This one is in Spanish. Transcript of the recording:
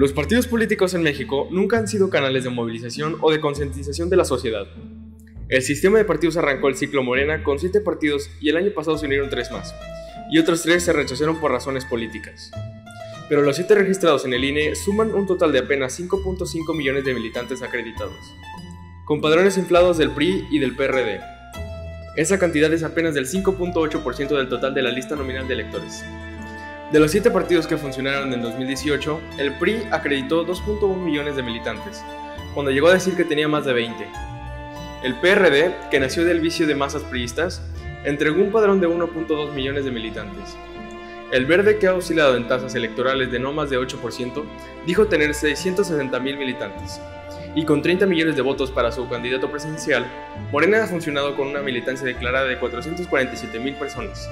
Los partidos políticos en México nunca han sido canales de movilización o de concientización de la sociedad. El sistema de partidos arrancó el ciclo Morena con 7 partidos y el año pasado se unieron 3 más, y otros 3 se rechazaron por razones políticas. Pero los 7 registrados en el INE suman un total de apenas 5.5 millones de militantes acreditados, con padrones inflados del PRI y del PRD. Esa cantidad es apenas del 5.8% del total de la lista nominal de electores. De los 7 partidos que funcionaron en 2018, el PRI acreditó 2.1 millones de militantes, cuando llegó a decir que tenía más de 20. El PRD, que nació del vicio de masas priistas, entregó un padrón de 1.2 millones de militantes. El Verde, que ha oscilado en tasas electorales de no más de 8%, dijo tener 660.000 militantes. Y con 30 millones de votos para su candidato presidencial, Morena ha funcionado con una militancia declarada de 447.000 personas.